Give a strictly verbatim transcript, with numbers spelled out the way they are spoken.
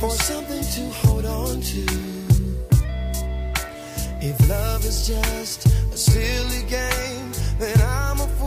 for something to hold on to. If love is just a silly game, then I'm a